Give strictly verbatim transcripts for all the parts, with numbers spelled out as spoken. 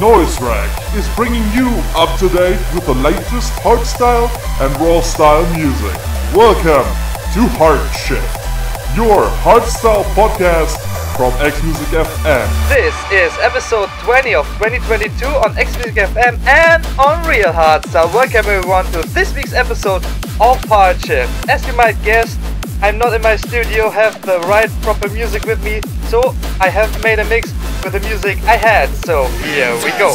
Nioze Wreck is bringing you up to date with the latest hardstyle and raw style music. Welcome to HARDSHIFT, your hardstyle podcast from X Music F M. This is episode twenty of twenty twenty-two on X Music F M and on Real Hardstyle. Welcome everyone to this week's episode of HARDSHIFT. As you might guess, I'm not in my studio, have the right proper music with me, so I have made a mix with the music I had. So here we go.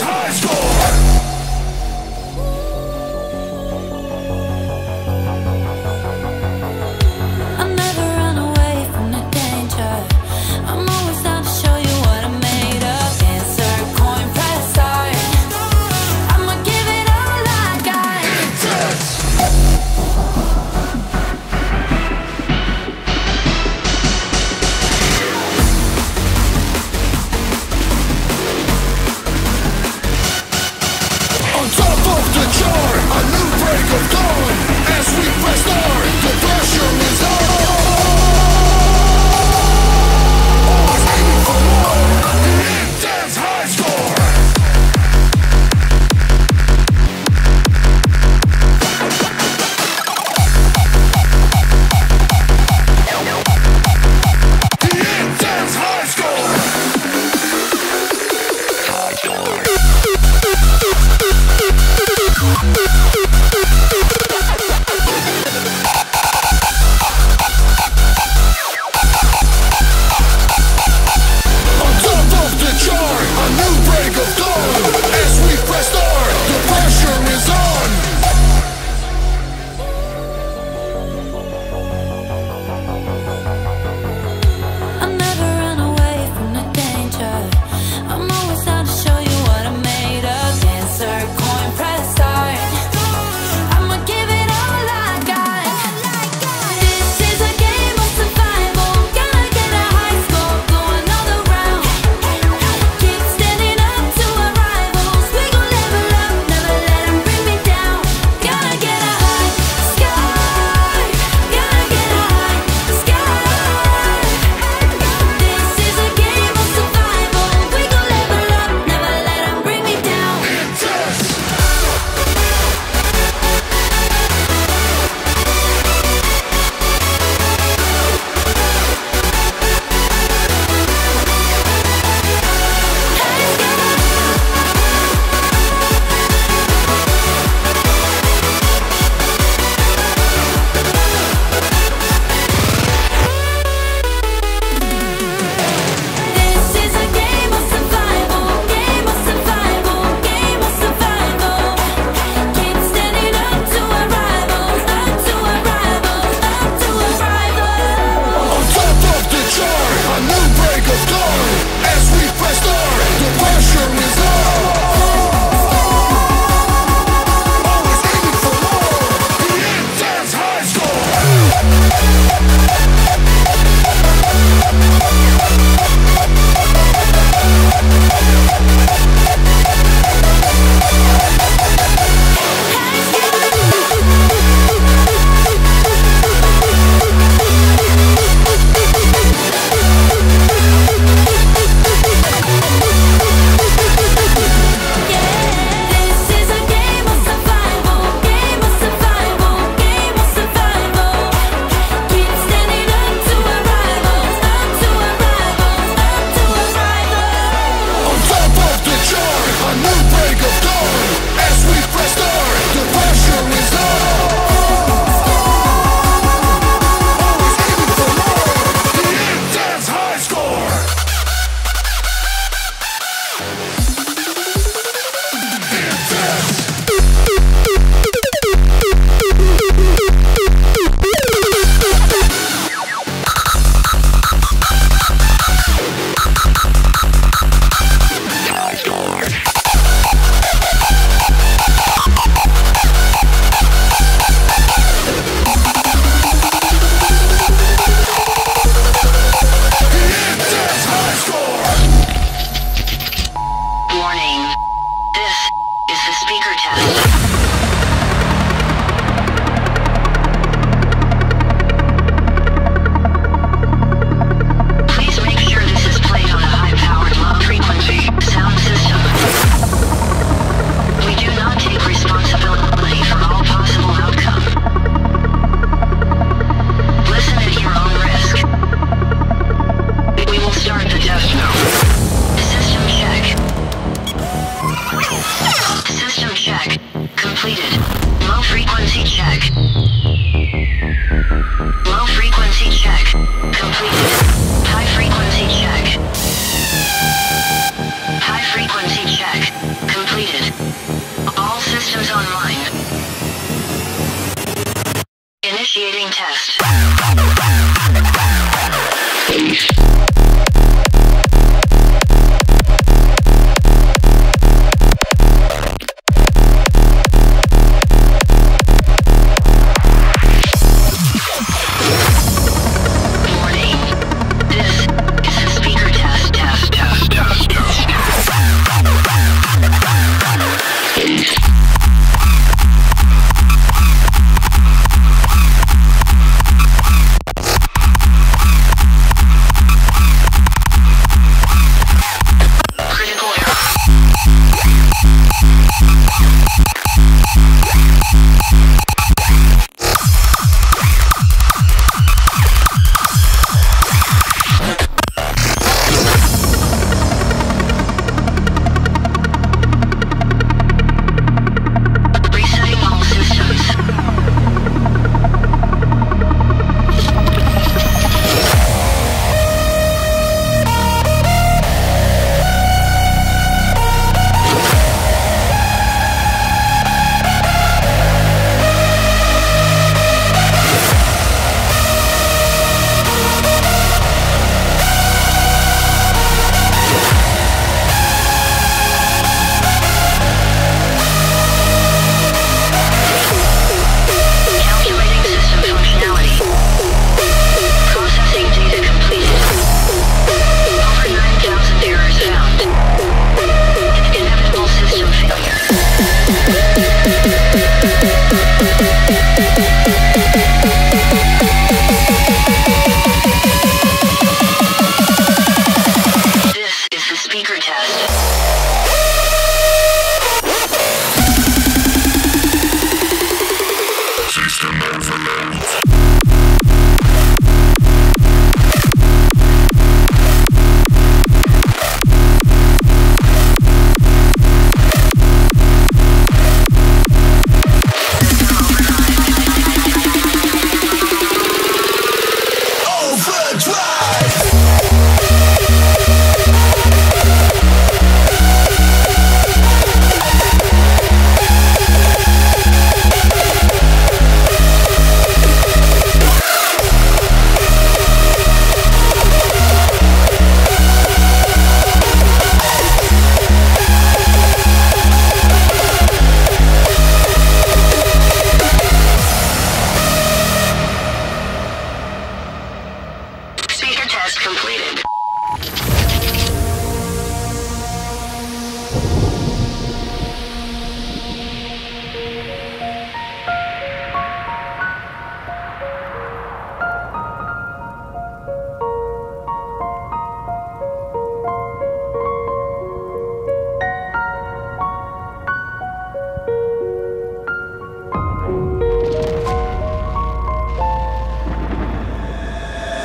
Please make sure this is played on a high-powered low frequency sound system.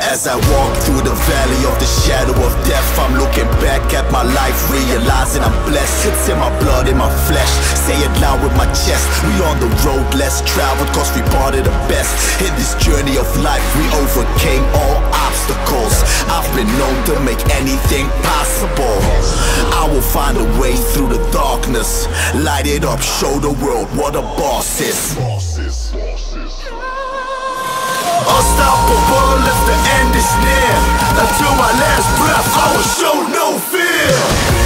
As I walk through the valley of the shadow of death, I'm looking back at my life, realizing I'm blessed. It's in my blood, in my flesh, say it loud with my chest. We on the road less traveled, cause we part of the best. In this journey of life, we overcame all obstacles. I've been known to make anything possible. I will find a way through the darkness, light it up, show the world what a boss is. Unstoppable if the end is near. Until my last breath, I will show no fear.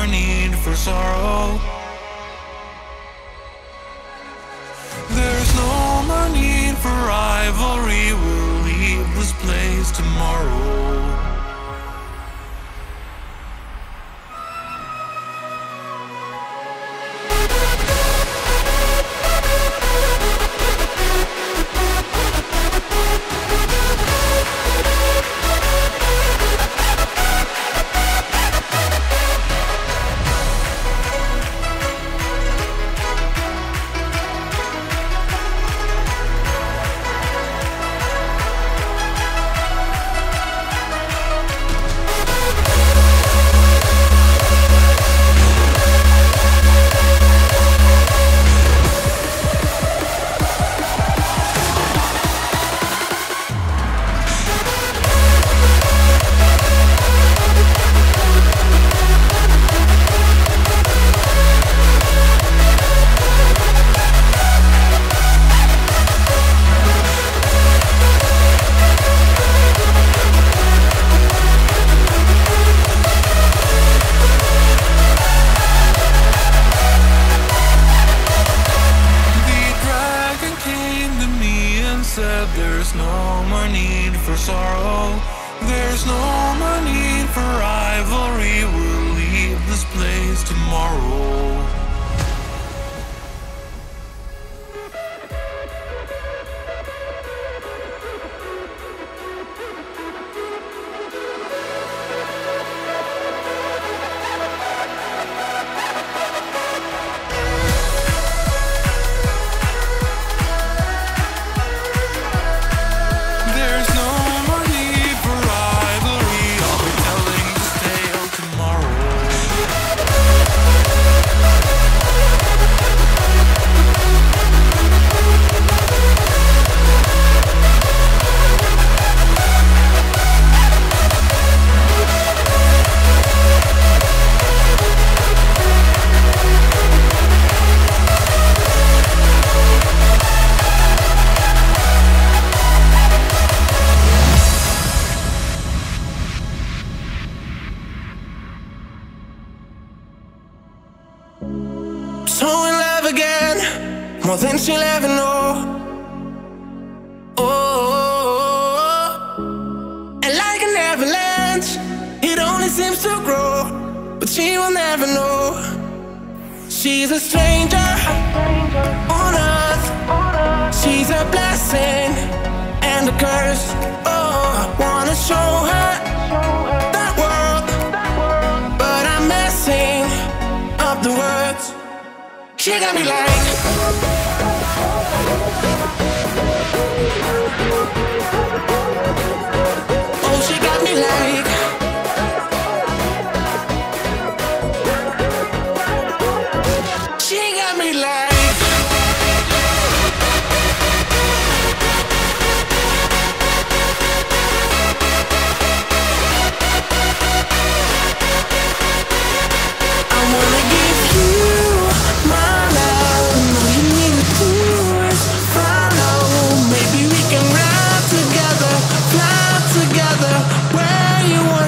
your need for sorrow. There's no more need for rivalry. We'll leave this place tomorrow. There's no more need for sorrow. There's no more need for rivalry. We'll leave this place tomorrow. More than she'll ever know. Oh, oh, oh, oh. And like an avalanche, it only seems to grow, but she will never know. She's a stranger, a stranger. On earth. On earth. She's a blessing and a curse. Oh, I wanna show her, show her that world, that world, but I'm messing up the words. She got me like. Oh, she got me like. She got me like. I wanna give you together, where you are.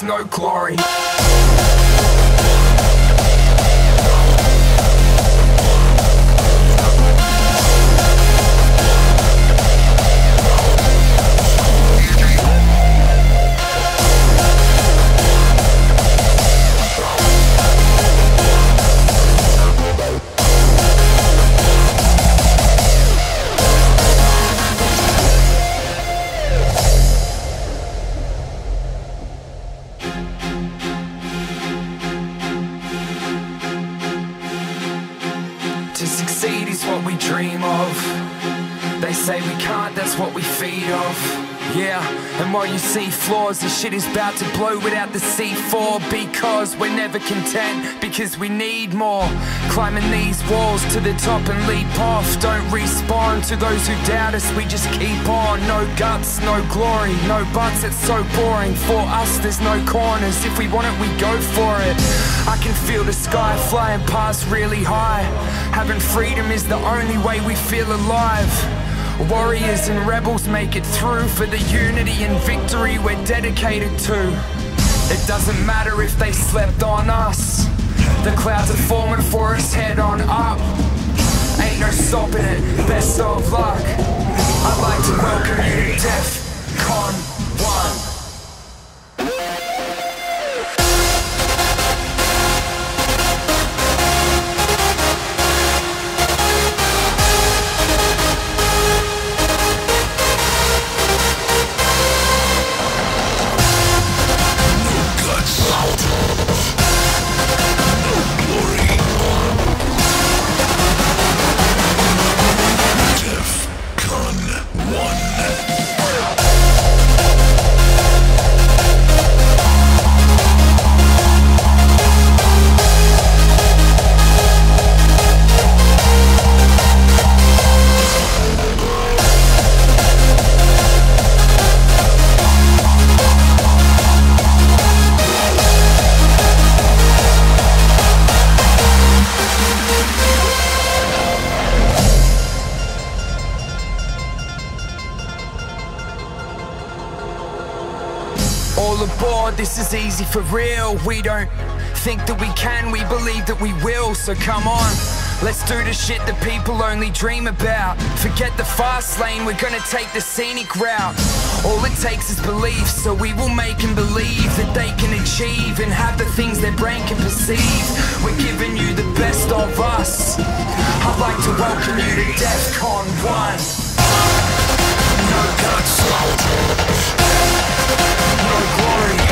It's no glory. See floors, this shit is about to blow without the C four, because we're never content, because we need more. Climbing these walls to the top and leap off. Don't respawn to those who doubt us, we just keep on. No guts, no glory, no buts, it's so boring. For us there's no corners, if we want it we go for it. I can feel the sky flying past really high. Having freedom is the only way we feel alive. Warriors and rebels make it through, for the unity and victory we're dedicated to. It doesn't matter if they slept on us, the clouds are forming for us head on up. Ain't no stopping it, best of luck. I'd like to welcome you to DEFCON one. This is easy for real. We don't think that we can, we believe that we will. So come on, let's do the shit that people only dream about. Forget the fast lane, we're gonna take the scenic route. All it takes is belief, so we will make them believe that they can achieve and have the things their brain can perceive. We're giving you the best of us. I'd like to welcome you to DEFCON one. No guts, no glory.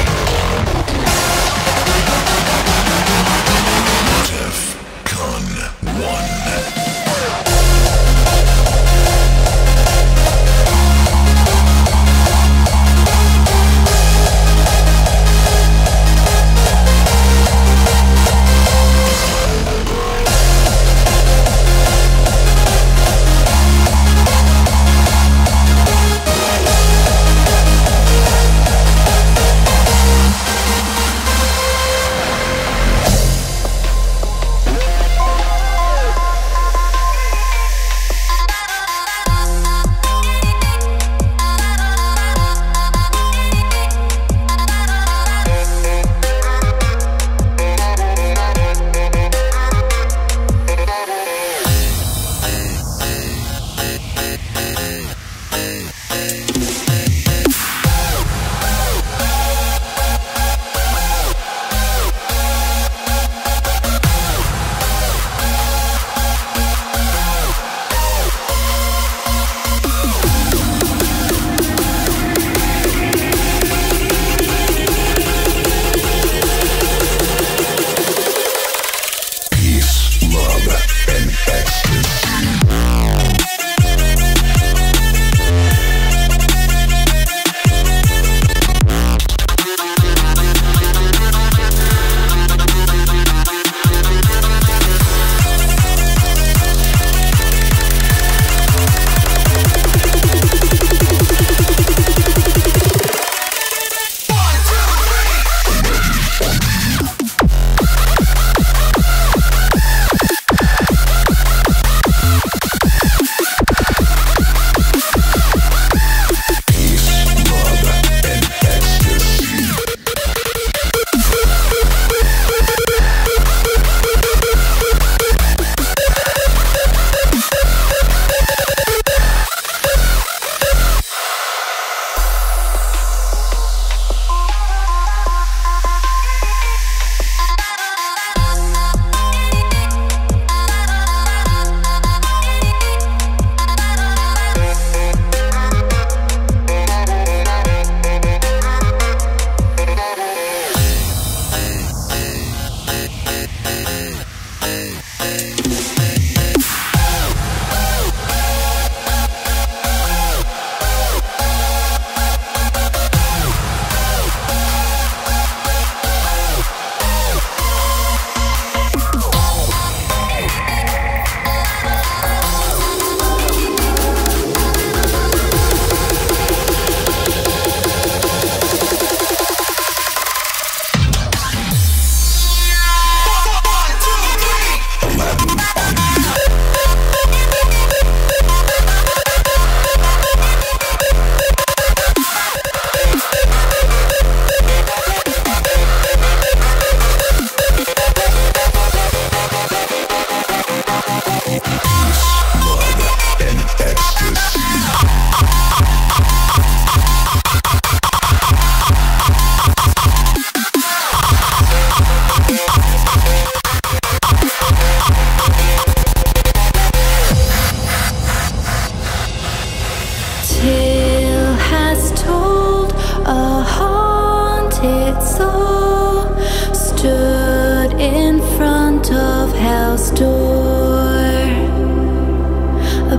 hell's door.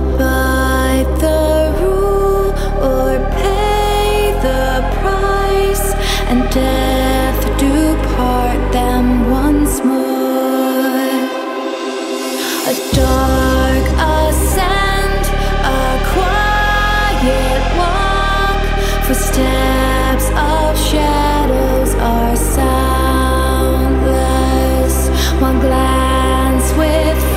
Abide the rule or pay the price, and death do part them once more. A dark ascent, a quiet walk, for steps of shadows are soundless. One glance with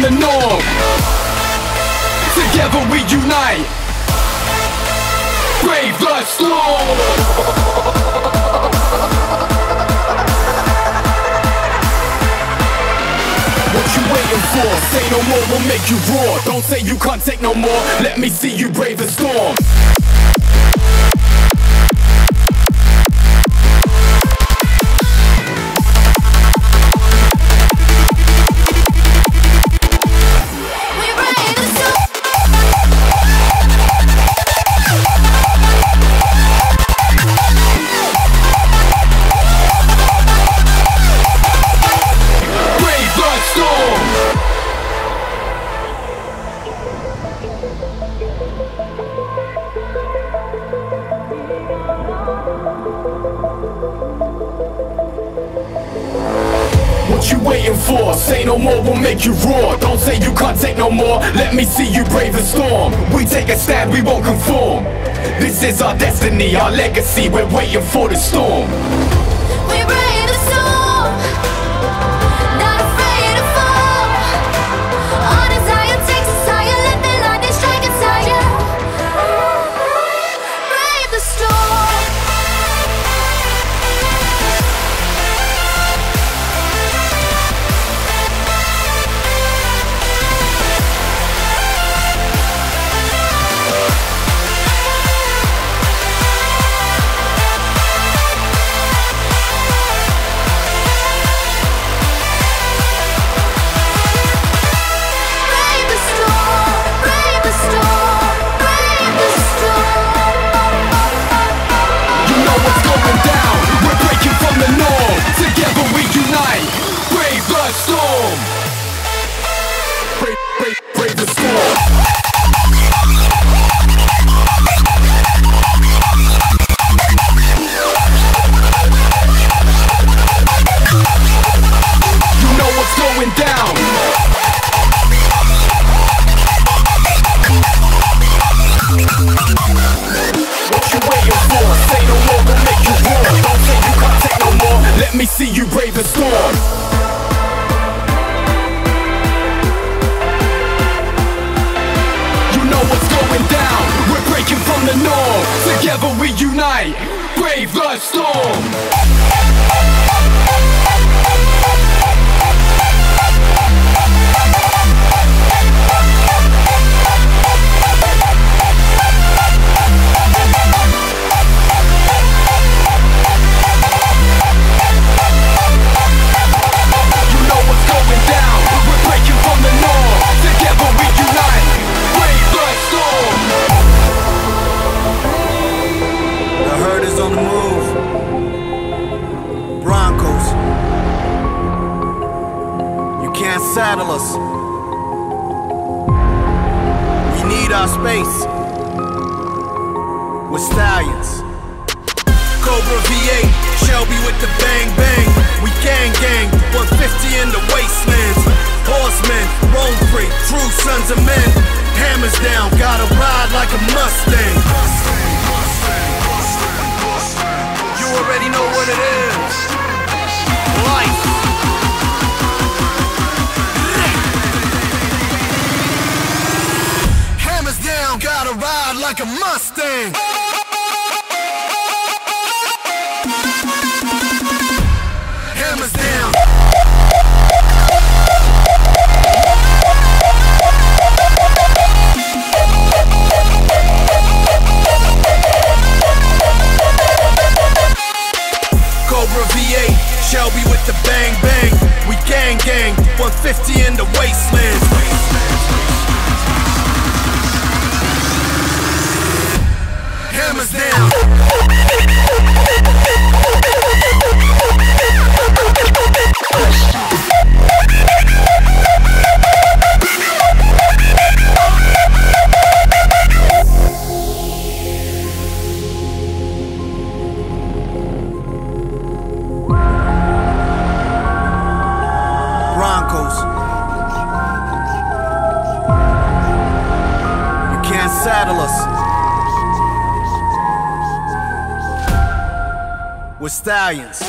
become the norm. Together we unite. Brave the storm. What you waiting for? Say no more, we'll make you roar. Don't say you can't take no more. Let me see you brave the storm. You roar, don't say you can't take no more. Let me see you brave the storm. We take a stand, we won't conform. This is our destiny, our legacy. We're waiting for the storm. We brave the storm, not afraid to fall. Our desire takes us higher. Let the lightning strike us higher. Brave the storm. Stallions.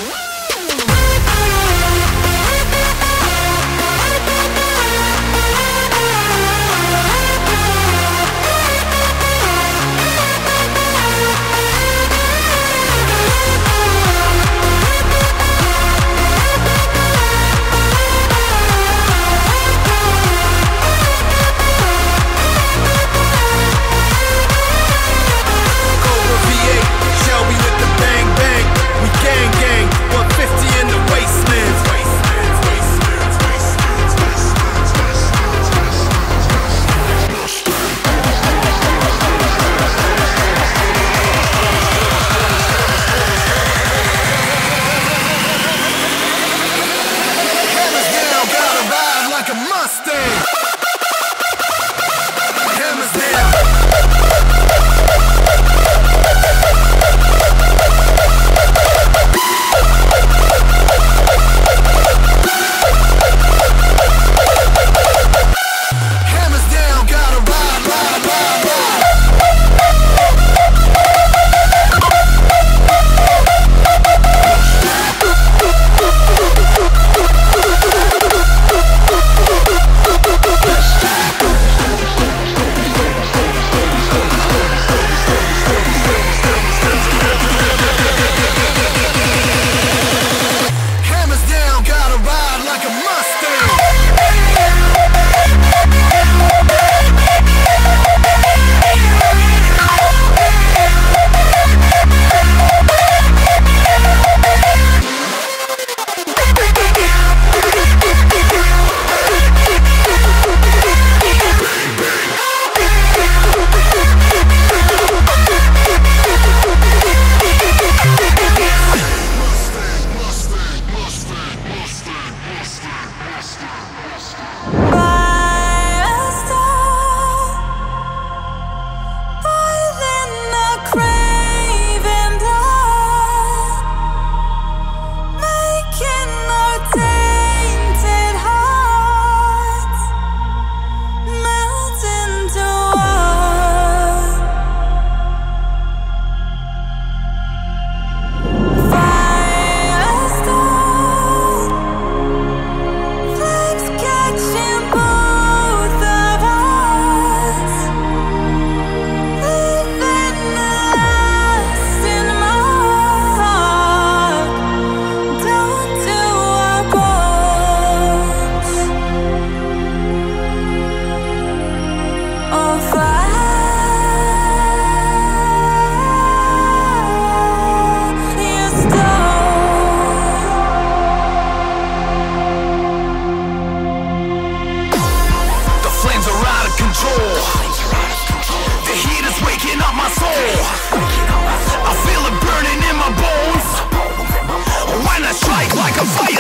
This guy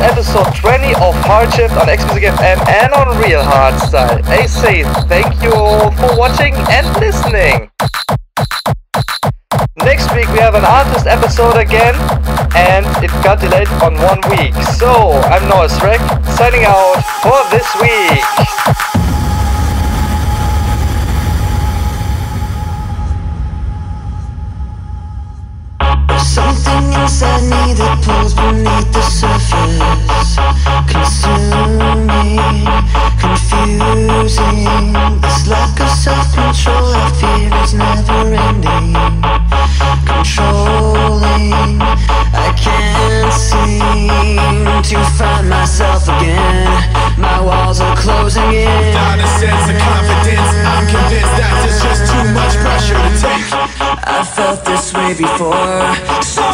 episode twenty of HARDSHIFT on X Music F M and on Real Hardstyle. I say thank you all for watching and listening. Next week we have an artist episode again, and it got delayed on one week. So I'm Nioze Wreck signing out for this week. Something inside me that pulls beneath the surface, consuming, confusing. This lack of self-control I fear is never ending, controlling. I can't seem to find myself again. My walls are closing in. Without a sense of confidence, I'm convinced that there's just too much pressure to take. I felt this way before. So